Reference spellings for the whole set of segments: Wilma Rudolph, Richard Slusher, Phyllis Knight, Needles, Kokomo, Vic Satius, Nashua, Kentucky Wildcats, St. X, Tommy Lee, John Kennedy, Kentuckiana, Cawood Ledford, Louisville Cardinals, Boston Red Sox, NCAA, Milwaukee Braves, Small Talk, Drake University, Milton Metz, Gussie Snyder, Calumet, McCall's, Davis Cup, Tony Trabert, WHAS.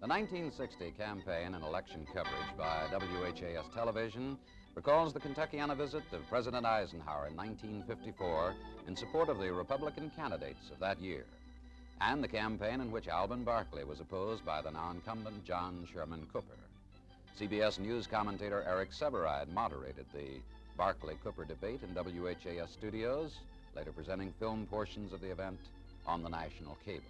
The 1960 campaign and election coverage by WHAS television recalls the Kentuckiana visit of President Eisenhower in 1954 in support of the Republican candidates of that year, and the campaign in which Alben Barkley was opposed by the now incumbent John Sherman Cooper. CBS News commentator Eric Sevareid moderated the Barkley-Cooper debate in WHAS studios, later presenting film portions of the event on the national cable.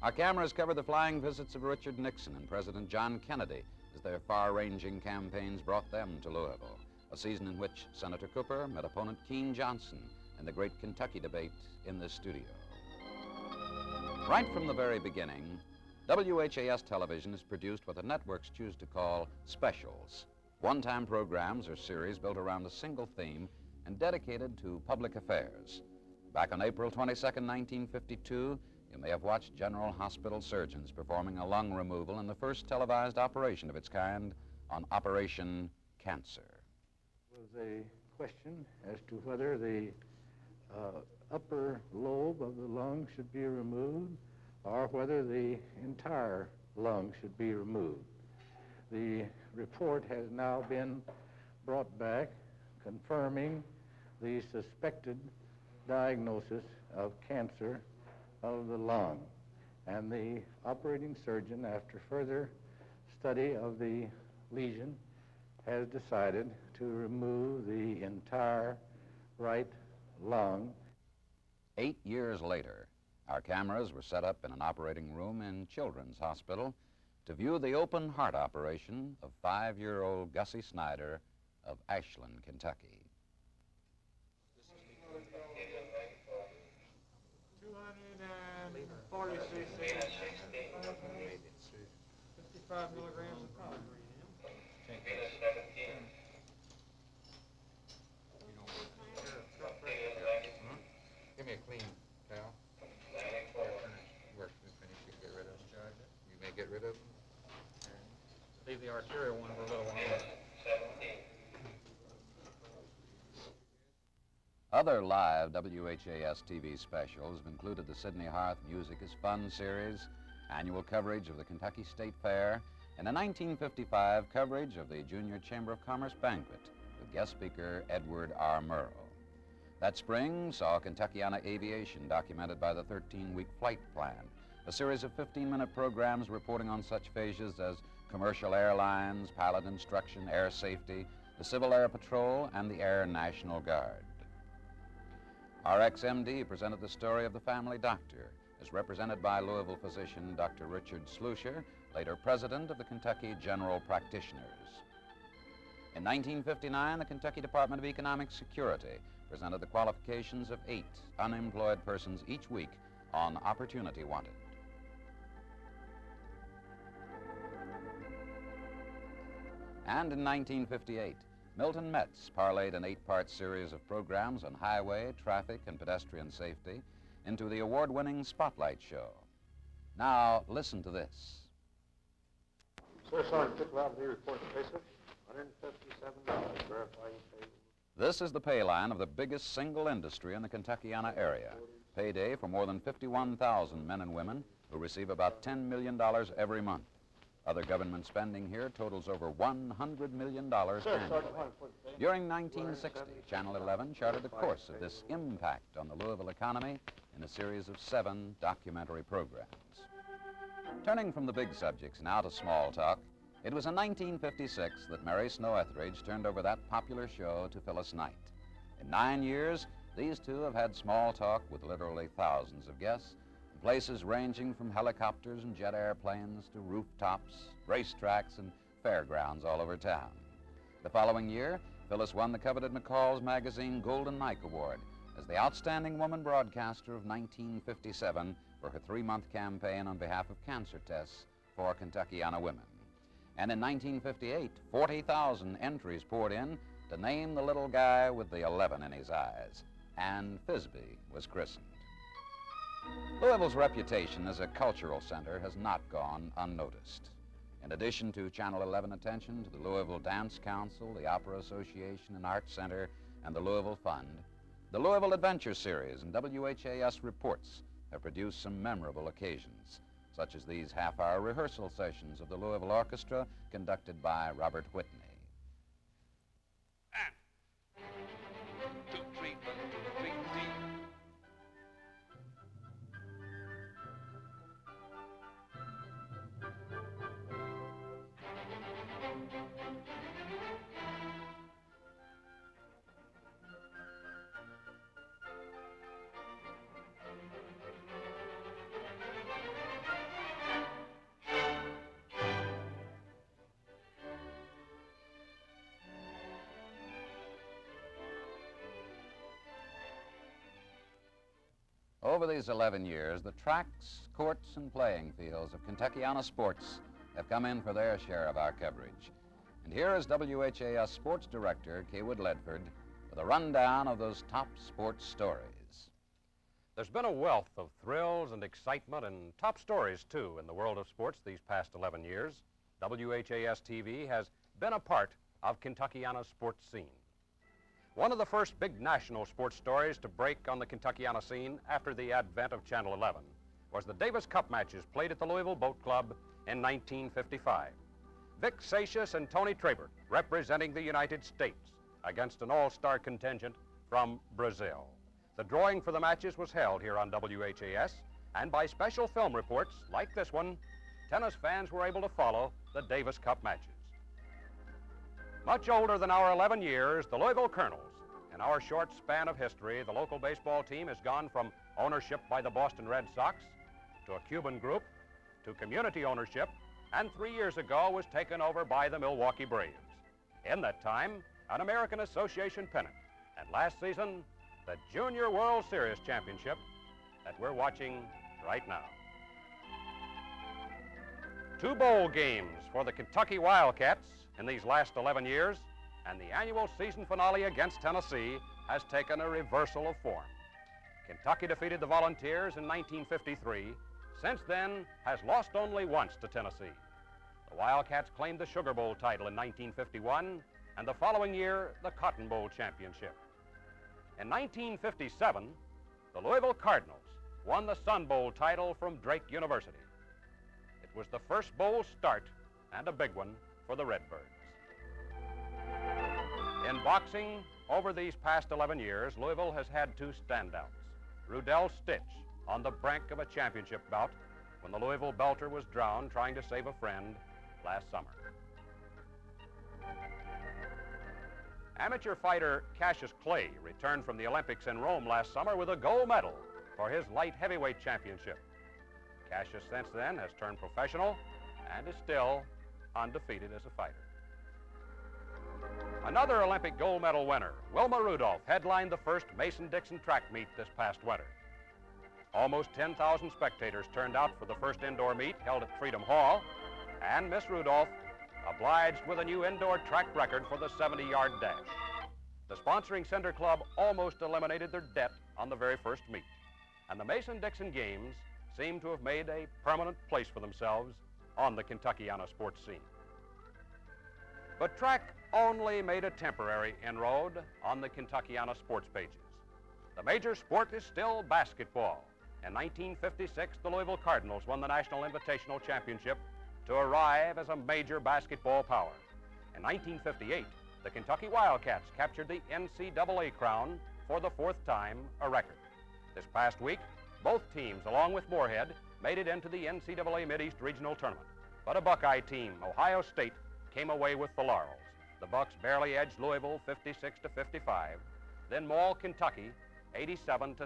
Our cameras covered the flying visits of Richard Nixon and President John Kennedy as their far-ranging campaigns brought them to Louisville, a season in which Senator Cooper met opponent Keane Johnson in the great Kentucky debate in this studio. Right from the very beginning, WHAS television is produced what the networks choose to call specials, one-time programs or series built around a single theme and dedicated to public affairs. Back on April 22, 1952, you may have watched General Hospital surgeons performing a lung removal in the first televised operation of its kind on Operation Cancer. It was a question as to whether the upper lobe of the lung should be removed or whether the entire lung should be removed. The report has now been brought back confirming the suspected diagnosis of cancer of the lung, and the operating surgeon, after further study of the lesion, has decided to remove the entire right lung. 8 years later, our cameras were set up in an operating room in Children's Hospital to view the open heart operation of 5-year-old Gussie Snyder of Ashland, Kentucky. 246 55 milligrams of powder. Give me a clean towel. You may get rid of them. Leave the arterial one for a little while. Other live WHAS TV specials have included the Sydney Hearth Music is Fun series, annual coverage of the Kentucky State Fair, and in 1955 coverage of the Junior Chamber of Commerce banquet with guest speaker Edward R. Murrow. That spring saw Kentuckiana aviation documented by the 13-week flight plan, a series of 15-minute programs reporting on such phases as commercial airlines, pilot instruction, air safety, the Civil Air Patrol, and the Air National Guard. RxMD presented the story of the family doctor, as represented by Louisville physician Dr. Richard Slusher, later president of the Kentucky General Practitioners. In 1959, the Kentucky Department of Economic Security presented the qualifications of 8 unemployed persons each week on Opportunity Wanted. And in 1958, Milton Metz parlayed an 8-part series of programs on highway, traffic, and pedestrian safety into the award-winning Spotlight Show. Now, listen to this. Sir Sergeant Pickle reports basic, $157, verifying pay. This is the pay line of the biggest single industry in the Kentuckiana area. Payday for more than 51,000 men and women who receive about $10 million every month. Other government spending here totals over $100 million annually. During 1960, Channel 11 charted the course of this impact on the Louisville economy in a series of 7 documentary programs. Turning from the big subjects now to small talk, it was in 1956 that Mary Snow Ethridge turned over that popular show to Phyllis Knight. In 9 years, these two have had small talk with literally thousands of guests, places ranging from helicopters and jet airplanes to rooftops, racetracks, and fairgrounds all over town. The following year, Phyllis won the coveted McCall's Magazine Golden Mike Award as the Outstanding Woman Broadcaster of 1957 for her 3-month campaign on behalf of cancer tests for Kentuckiana women. And in 1958, 40,000 entries poured in to name the little guy with the 11 in his eyes, and FISBIE was christened. Louisville's reputation as a cultural center has not gone unnoticed. In addition to Channel 11 attention to the Louisville Dance Council, the Opera Association and Arts Center, and the Louisville Fund, the Louisville Adventure Series and WHAS reports have produced some memorable occasions, such as these half-hour rehearsal sessions of the Louisville Orchestra conducted by Robert Whitney. And 1, 2, 3, 1, 2, 3, 3. Over these 11 years, the tracks, courts, and playing fields of Kentuckiana sports have come in for their share of our coverage. And here is WHAS sports director, Cawood Ledford, with a rundown of those top sports stories. There's been a wealth of thrills and excitement and top stories, too, in the world of sports these past 11 years. WHAS TV has been a part of Kentuckiana's sports scene. One of the first big national sports stories to break on the Kentuckiana scene after the advent of Channel 11 was the Davis Cup matches played at the Louisville Boat Club in 1955. Vic Satius and Tony Trabert representing the United States against an all-star contingent from Brazil. The drawing for the matches was held here on WHAS, and by special film reports like this one, tennis fans were able to follow the Davis Cup matches. Much older than our 11 years, the Louisville Colonels. In our short span of history, the local baseball team has gone from ownership by the Boston Red Sox to a Cuban group to community ownership, and 3 years ago was taken over by the Milwaukee Braves. In that time, an American Association pennant, and last season, the Junior World Series championship that we're watching right now. 2 bowl games for the Kentucky Wildcats in these last 11 years, and the annual season finale against Tennessee has taken a reversal of form. Kentucky defeated the Volunteers in 1953, since then has lost only once to Tennessee. The Wildcats claimed the Sugar Bowl title in 1951, and the following year, the Cotton Bowl championship. In 1957, the Louisville Cardinals won the Sun Bowl title from Drake University. It was the first bowl start, and a big one, for the Redbirds. In boxing, over these past 11 years, Louisville has had 2 standouts. Rudell Stitch on the brink of a championship bout when the Louisville belter was drowned trying to save a friend last summer. Amateur fighter Cassius Clay returned from the Olympics in Rome last summer with a gold medal for his light heavyweight championship. Cassius since then has turned professional and is still undefeated as a fighter. Another Olympic gold medal winner, Wilma Rudolph, headlined the first Mason-Dixon track meet this past winter. Almost 10,000 spectators turned out for the first indoor meet held at Freedom Hall, and Miss Rudolph obliged with a new indoor track record for the 70-yard dash. The sponsoring center club almost eliminated their debt on the very first meet, and the Mason-Dixon Games seem to have made a permanent place for themselves on the Kentuckiana sports scene. But track only made a temporary inroad on the Kentuckiana sports pages. The major sport is still basketball. In 1956, the Louisville Cardinals won the National Invitational Championship to arrive as a major basketball power. In 1958, the Kentucky Wildcats captured the NCAA crown for the 4th time, a record. This past week, both teams, along with Moorhead, made it into the NCAA Mideast Regional Tournament. But a Buckeye team, Ohio State, came away with the laurels. The Bucks barely edged Louisville 56-55, then Mall, Kentucky, 87-74.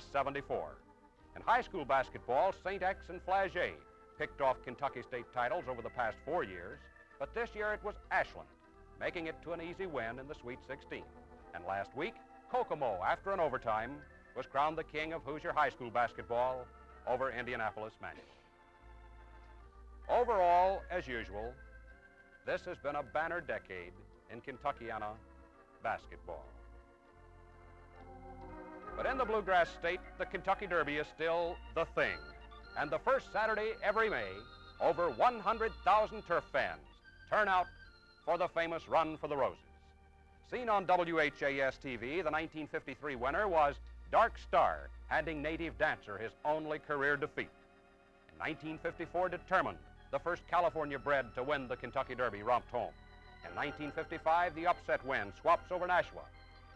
In high school basketball, St. X and Flagey picked off Kentucky State titles over the past 4 years, but this year it was Ashland, making it to an easy win in the Sweet 16. And last week, Kokomo, after an overtime, was crowned the king of Hoosier high school basketball over Indianapolis Manual. Overall, as usual, this has been a banner decade in Kentuckiana basketball. But in the Bluegrass State, the Kentucky Derby is still the thing. And the first Saturday every May, over 100,000 turf fans turn out for the famous Run for the Roses. Seen on WHAS TV, the 1953 winner was Dark Star, handing Native Dancer his only career defeat. in 1954 determined, the first California-bred to win the Kentucky Derby, romped home. In 1955, the upset win, Swaps over Nashua.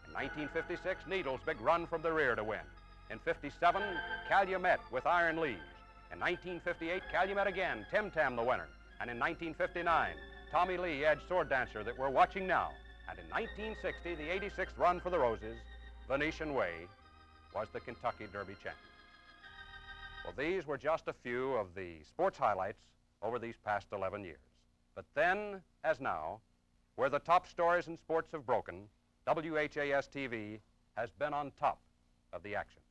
In 1956, Needles' big run from the rear to win. In 57, Calumet with Iron Leaves. In 1958, Calumet again, Tim Tam the winner. And in 1959, Tommy Lee edged Sword Dancer that we're watching now. And in 1960, the 86th run for the Roses, Venetian Way, was the Kentucky Derby champion. Well, these were just a few of the sports highlights over these past 11 years. But then, as now, where the top stories in sports have broken, WHAS TV has been on top of the action.